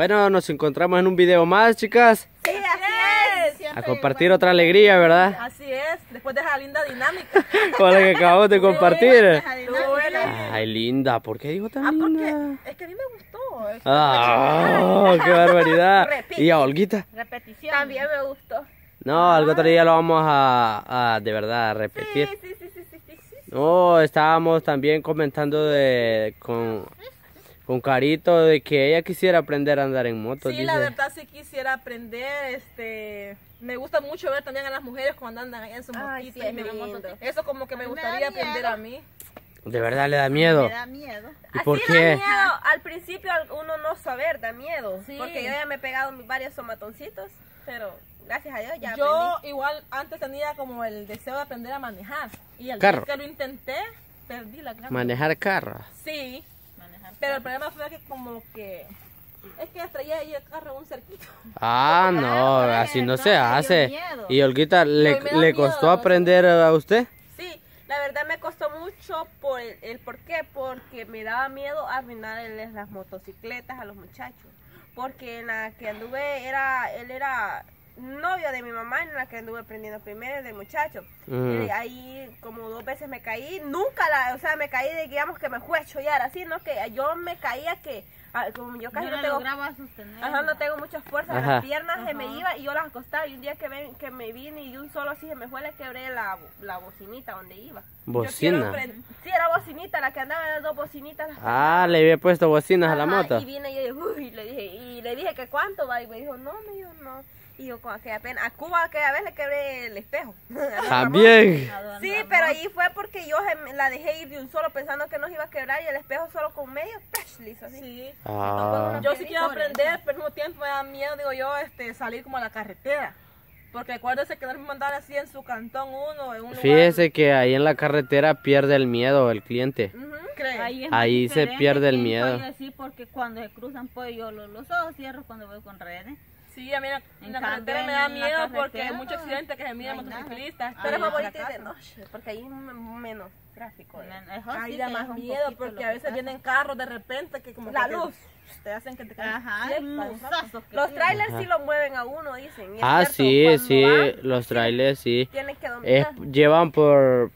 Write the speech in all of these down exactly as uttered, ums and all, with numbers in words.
Bueno, nos encontramos en un video más, chicas. Sí, así es. A compartir otra alegría, ¿verdad? Así es, después de esa linda dinámica. Con la que acabamos de compartir. Ay, linda, ¿por qué digo tan ah, linda? Porque es que a mí me gustó. Es que ah, oh, ¡qué barbaridad! Repite. ¿Y a Olguita? Repetición. También me gustó. No, algo otro día lo vamos a, a de verdad, a repetir. Sí, sí, sí, sí, sí, sí, sí. No, estábamos también comentando de con... Con Carito, de que ella quisiera aprender a andar en moto. Sí, dice. La verdad sí quisiera aprender, este... Me gusta mucho ver también a las mujeres cuando andan allá en sus motitas. Sí, me... Eso como que me gustaría me aprender a mí. ¿De verdad le da miedo? Me da miedo. ¿Y así por qué? Da miedo. Al principio uno no saber, da miedo. Sí. Porque yo ya me he pegado varios somatoncitos, pero... Gracias a Dios ya yo aprendí. Yo igual antes tenía como el deseo de aprender a manejar. Y al carro. Que lo intenté, perdí la gran... ¿Manejar carro? Sí. Pero el problema fue que como que... Es que estrellé ahí el carro un cerquito. Ah, no, así no se hace. Y Olguita, ¿le, le costó miedo, aprender a usted? Sí, la verdad me costó mucho. Por el, el ¿Por qué? Porque me daba miedo arruinarles las motocicletas a los muchachos. Porque en la que anduve, era él era novio de mi mamá, en la que anduve aprendiendo primero de muchacho. Mm. Y ahí como dos veces me caí, nunca la, o sea, me caí de, digamos que me fue a chollar, así, ¿no? Que yo me caía que, como yo casi no, no tengo, ajá, no tengo muchas fuerzas, ajá. Las piernas ajá. Se me iba y yo las acostaba, y un día que me, que me vine y un solo así se me fue, le quebré la, la bocinita donde iba. ¿Bocina? Sí, era bocinita, la que andaba, eran dos bocinitas. Las ah, le había puesto bocinas ajá, a la moto. Y vine y yo dije, uy, le dije, y le dije que cuánto va, y me dijo, no, me dijo, no. Y yo con aquella pena, a Cuba aquella vez le quebré el espejo. También. Sí, pero ahí fue porque yo la dejé ir de un solo pensando que nos iba a quebrar y el espejo solo con medio, listo así. Sí. Ah. Yo sí quiero aprender, pero al mismo tiempo me da miedo, digo yo, este, salir como a la carretera. Porque acuérdese que no me mandaron así en su cantón uno, en un Fíjese lugar... que ahí en la carretera pierde el miedo el cliente. Uh-huh. Ahí, ahí se pierde el miedo. Decir porque cuando se cruzan, pues yo los, los ojos cierro cuando voy con redes. Sí, a mí la, la carretera me da miedo porque hay muchos accidentes que se miran no motociclistas. Pero es favorito ir de noche, porque ahí menos tráfico. Ahí da más miedo porque a veces vienen carros de repente que como la luz te hacen que te caigas. Los trailers sí lo mueven a uno, dicen. Ah, sí, sí, los trailers sí. Tienen que dominar. Llevan por...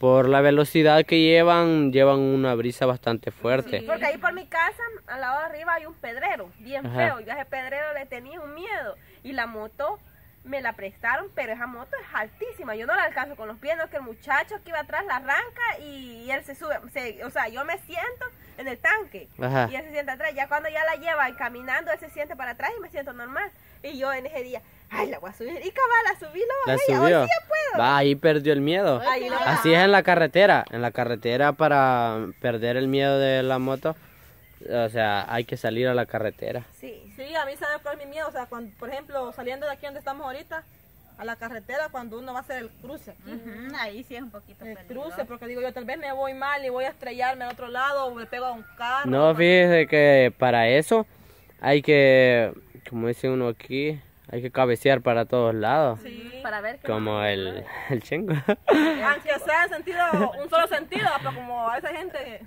Por la velocidad que llevan, llevan una brisa bastante fuerte. Sí, porque ahí por mi casa, al lado de arriba hay un pedrero, bien ajá. Feo. Yo a ese pedrero le tenía un miedo. Y la moto me la prestaron, pero esa moto es altísima. Yo no la alcanzo con los pies, no, que el muchacho que iba atrás la arranca y, y él se sube. Se, o sea, yo me siento en el tanque ajá. Y él se sienta atrás. Ya cuando ya la lleva caminando, él se siente para atrás y me siento normal. Y yo en ese día... Ay, la voy a subir. Y cabal, la subí, la bajé. Ahora sí ya puedo. Va, ahí perdió el miedo. Ay, así es en la carretera. En la carretera, para perder el miedo de la moto, o sea, hay que salir a la carretera. Sí, sí, a mí sabe cuál es mi miedo. O sea, cuando, por ejemplo, saliendo de aquí donde estamos ahorita, a la carretera, cuando uno va a hacer el cruce. Aquí, uh-huh. Ahí sí es un poquito el peligroso. Cruce, porque digo yo, tal vez me voy mal y voy a estrellarme al otro lado o me pego a un carro. No, fíjese que para eso hay que, como dice uno aquí... Hay que cabecear para todos lados. Sí. Para ver que como no, el, el chingo. Aunque sea en sentido, un solo sentido, pero como a esa gente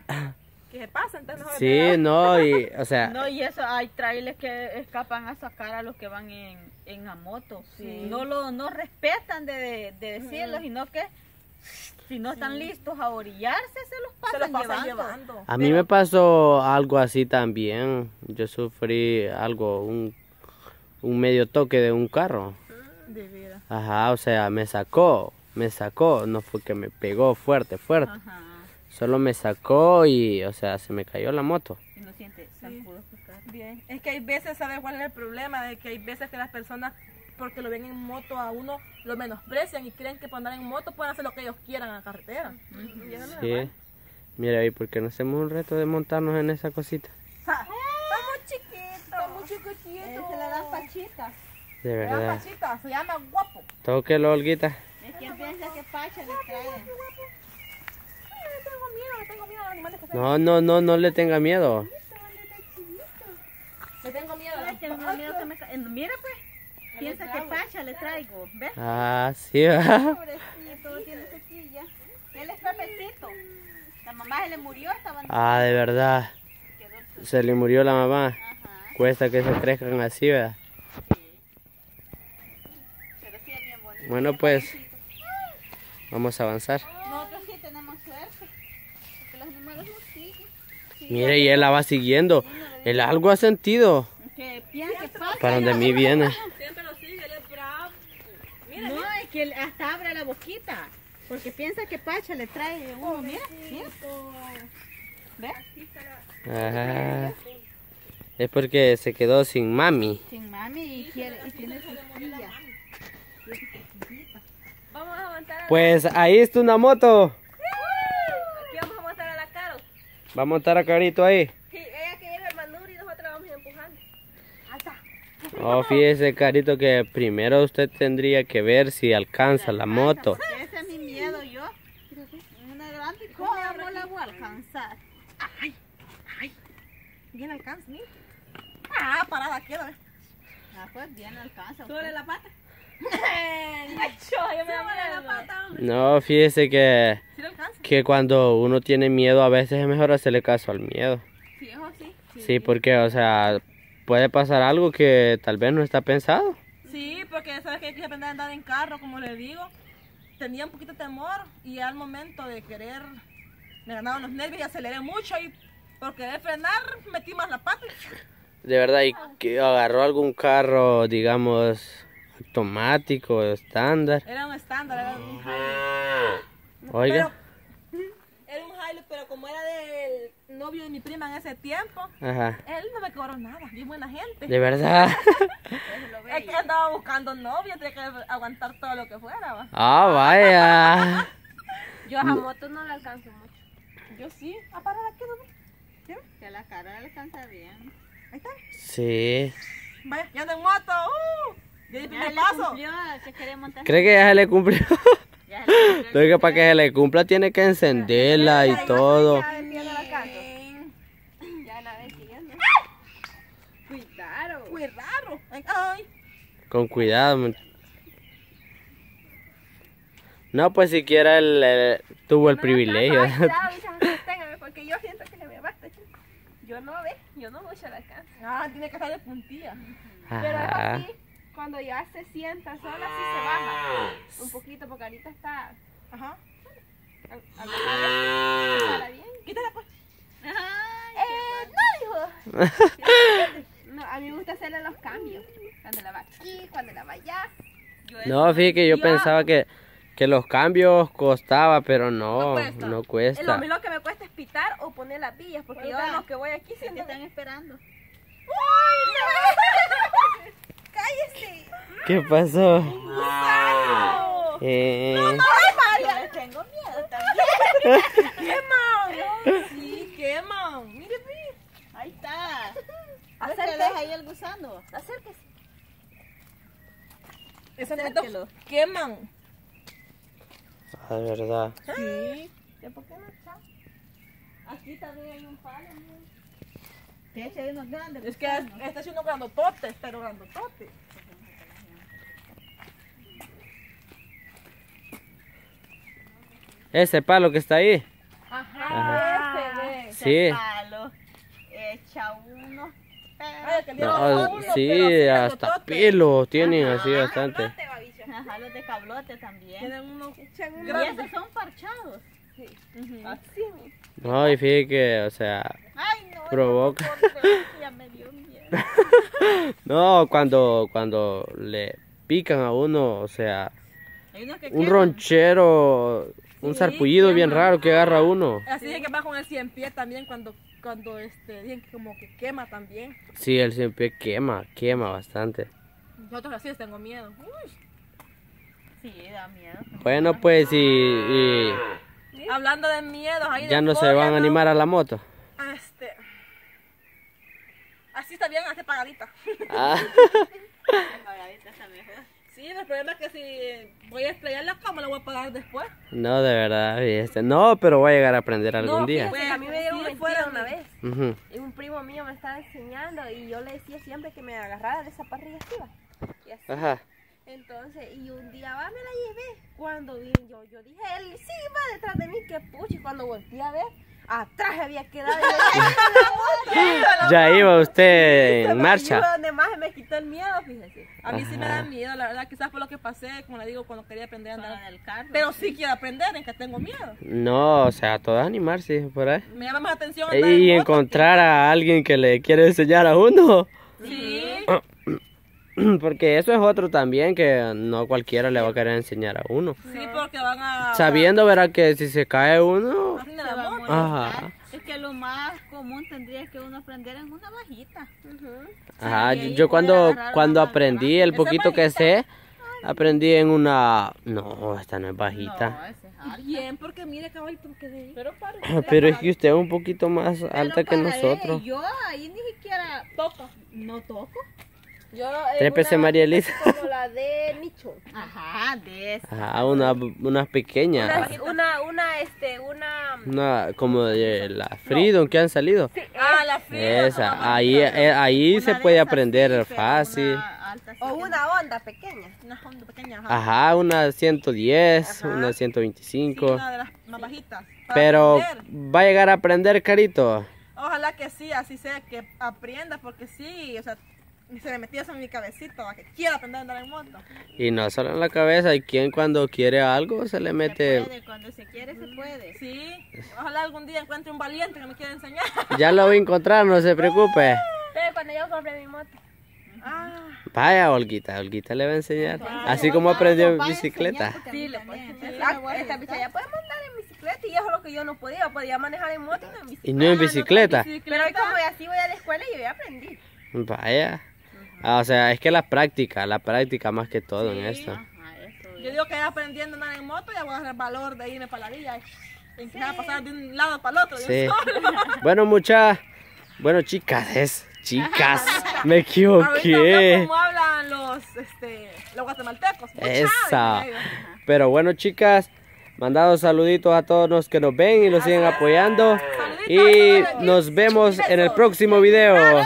que se pasa, entonces no. Sí, no, y o sea. No, y eso, hay trailers que escapan a sacar a los que van en, en la moto. Sí. No lo no respetan de, de decirlo, mm. Sino que si no están sí. Listos a orillarse, se los pasan, se los pasan llevando. llevando. A mí pero... me pasó algo así también. Yo sufrí algo, un... un medio toque de un carro. De vida. Ajá, o sea, me sacó, me sacó, no fue que me pegó fuerte, fuerte. Ajá. Solo me sacó y, o sea, se me cayó la moto. Y no siente sacudo sí. Bien. Es que hay veces, ¿sabes cuál es el problema? De que hay veces que las personas, porque lo ven en moto a uno, lo menosprecian y creen que por andar en moto pueden hacer lo que ellos quieran en la carretera. Uh-huh. Y eso no es mal. Mira, ¿y por qué no hacemos un reto de montarnos en esa cosita? Ja. Se le dan pachitas. De verdad. Le dan pachitas, se llama guapo. Tóquelo, Olguita. Es que piensa que pacha le trae. Tengo miedo, le tengo miedo a los animales que se no, no, no, no le tenga miedo. Le tengo miedo. Le tengo miedo que me... Mira pues, piensa que pacha le traigo, ¿ves? Ah, sí, va. Pobrecito, tiene sequilla. Él es pepecito. La mamá se le murió, estaba... Ah, de verdad. Se le murió la mamá. Ajá. Cuesta que se crezcan así, ¿verdad? Sí. Pero sí es bien bonito. Bueno, pues vamos a avanzar. Nosotros sí tenemos suerte, porque los animales nos siguen. Sí, mire, y él la va siguiendo. Él algo ha sentido. ¿Qué piensa? Para donde mí viene. Siempre lo sigue, él es bravo. Mira, no, es que él hasta abre la boquita, porque piensa que Pacha le trae uno. Mira, mira. ¿Ves? Ajá. Es porque se quedó sin mami. Sin mami y, quiere, y tiene su silla. Vamos a montar a la... Pues ahí está una moto. Aquí vamos a montar a la Caro. Va a montar a Carito ahí. Sí, ella que lleva el manubrio y nosotros vamos empujando. Hasta. Oh, fíjese, Carito, que primero usted tendría que ver si alcanza la moto. Ese es mi miedo yo. Una grande cosa no la voy a alcanzar. Ay, ay. Bien alcanza, mira. Ah, parada, queda. Ah, pues bien alcanza. Súbele la pata. No, fíjese que, que cuando uno tiene miedo a veces es mejor hacerle caso al miedo. Sí, eso sí. Sí, sí, porque, o sea, puede pasar algo que tal vez no está pensado. Sí, porque sabes que hay que aprender a andar en carro, como le digo. Tenía un poquito de temor y al momento de querer me ganaron los nervios y aceleré mucho y por querer frenar metí más la pata. De verdad, y que agarró algún carro, digamos... automático, estándar. Era un estándar, era un Hilux. Oiga. Pero, era un Hilux, pero como era del novio de mi prima en ese tiempo, ajá, él no me cobró nada, bien buena gente. De verdad. Es que andaba buscando novia, tenía que aguantar todo lo que fuera. ¿Va? Ah, vaya. Yo a moto no la alcanzo mucho. Yo sí, a parar aquí, ¿no? Que la Cara le alcanza bien. Ahí está. Sí. Vaya, ya ando en moto. ¡Uh! Ya le cumplió, que montar. ¿Cree que ya se le cumplió? Ya se le cumplió. Lo que para que se le cumpla tiene que encenderla y todo. Ya la ves siguiendo. Cuidado. Cuidado. Con cuidado. No, pues siquiera él, él tuvo el privilegio. Porque yo siento que le me basta. Yo no ve, yo no voy a la casa. Ah, tiene que estar de puntilla. Pero aquí cuando ya se sienta sola, sí se baja un poquito, porque ahorita está... Ajá. ¿Está bien? Quítala, pues. Eh, no, dijo. No, a mí me gusta hacerle los cambios. Cuando la va aquí, cuando la va allá. No, fíjate que yo pensaba que, que los cambios costaba, pero no, no cuesta. No cuesta. Lo, lo que me cuesta es pitar o poner las villas, porque yo los que voy aquí siempre están esperando. ¡Uy! No. ¡Cállese! ¿Qué pasó? ¡Gusano! Eh... ¡No, no, María! Yo tengo miedo también. ¡Quema! Sí, quema. Mire, mire. Ahí está. Acérquese ahí el gusano. Acérquese. Esos netos queman. Ah, de verdad. Sí. ¿Por qué no está? Aquí también hay un palo, ¿no? Es que este es uno grandotote, pero grandotote. Ese palo que está ahí. Ajá, ajá. Ese, sí. Ese palo. Echa uno. No, uno sí, pero hasta pelo tienen, ajá, así bastante. Cablote, ajá, los de cablote también. Tienen unos grandes. Son parchados. Sí. Uh-huh. Así. No, y fíjate que, o sea, ay, no, provoca. Ya me dio miedo. No, cuando, cuando le pican a uno, o sea, un ronchero, un sí, sarpullido quema. Bien raro que agarra uno. Así es que va con el cien pie también cuando, cuando este, dicen que como que quema también. Sí, el cien pie quema, quema bastante. Nosotros así les tengo miedo. Uy. Sí, da miedo. Bueno, pues y... y... hablando de miedos, ahí ya no se van a animar a la moto. Este, así está bien, hace pagadita. Ah. Pagadita está mejor. Sí, el problema es que si voy a estrellarla, ¿cómo la voy a pagar después? No, de verdad, este, no, pero voy a llegar a aprender algún no, día. Pues, a mí me dieron un fuera una vez. Uh-huh. Y un primo mío me estaba enseñando y yo le decía siempre que me agarrara de esa parrilla arriba. Y así. Ajá. Entonces, y un día va, me la llevé. Cuando vi, yo, yo dije, él sí va detrás de mí, que pucha. Y cuando volví a ver, atrás había quedado. Ya iba usted en marcha. Donde más me quitó el miedo, fíjese. A mí sí me da miedo, la verdad, quizás por lo que pasé, como le digo, cuando quería aprender a andar en el carro. Pero sí quiero aprender, es que tengo miedo. No, o sea, todas animarse por ahí. Me llama más atención. Y encontrar a alguien que le quiere enseñar a uno. Sí. Porque eso es otro también, que no cualquiera le va a querer enseñar a uno. Sí, porque van a... Sabiendo, verá, que si se cae uno... Ajá. Es que lo más común tendría que uno aprender en una bajita. Uh-huh. Ajá, sí, yo cuando, cuando aprendí el poquito que sé, aprendí en una... No, esta no es bajita. No, esa es alta. Bien, porque mire, caballito, que de ahí. Pero, usted, pero es que usted es un poquito más alta que nosotros. Yo ahí ni siquiera toco. No toco. Yo, Trépese María Elisa. Como la de Micho. Ajá, de esa. Ajá, unas una pequeñas. Una, una, una, este, una... Una, como de la Freedom, no, que han salido. Sí, ah, la Freedom. Esa, ahí, ahí se puede aprender fácil. O una onda pequeña. Una onda pequeña, ajá. Ajá, una ciento diez, ajá, una ciento veinticinco. Sí, una de las más bajitas. Pero, aprender. ¿Va a llegar a aprender, Carito? Ojalá que sí, así sea, que aprenda, porque sí, o sea... Se le metía eso en mi cabecita, que quiero aprender a andar en moto. Y no solo en la cabeza, y quien cuando quiere algo se le mete... Se puede, cuando se quiere se puede. Sí, ojalá algún día encuentre un valiente que me quiera enseñar. Ya lo voy a encontrar, no se preocupe. Pero cuando yo compré mi moto. Ah. Vaya, Olguita, Olguita le va a enseñar. Claro. Así como aprendió en bicicleta. Sí, le puedo enseñar. Esta bicha ya podemos andar en bicicleta, y eso es lo que yo no podía. Podía manejar en moto y no en bicicleta. Y no en bicicleta. Ah, no, pero hoy como así voy a la escuela y yo ya aprendí. Vaya. Ah, o sea, es que la práctica, la práctica más que todo, sí, en esto. Ajá, eso yo digo que aprendiendo a andar en moto, ya voy a hacer el valor de irme para la villa. Y sí, a pasar de un lado para el otro. Sí. Bueno, muchas, bueno, chicas, es chicas, me equivoqué. Como hablan los, este, los guatemaltecos. Esa. Pero bueno, chicas, mandados saluditos a todos los que nos ven y nos siguen apoyando. Saluditos, y nos vemos en el próximo video.